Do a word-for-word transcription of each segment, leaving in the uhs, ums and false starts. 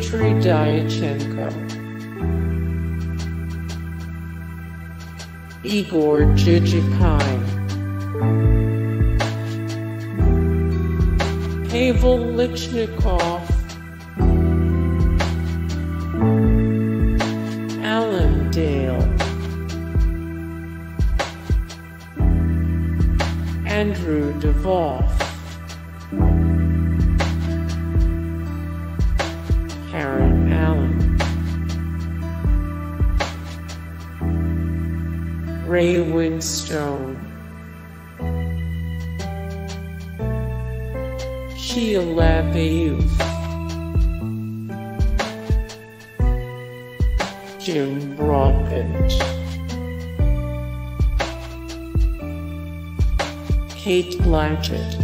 Dimitri Diatchenko, Igor Jijikine, Pavel Lychnikoff, Alan Dale, Andrew Divoff, Ray Winstone, Shia LaBeouf, Jim Broadbent, Cate Blanchett,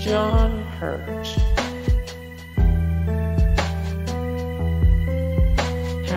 John Hurt,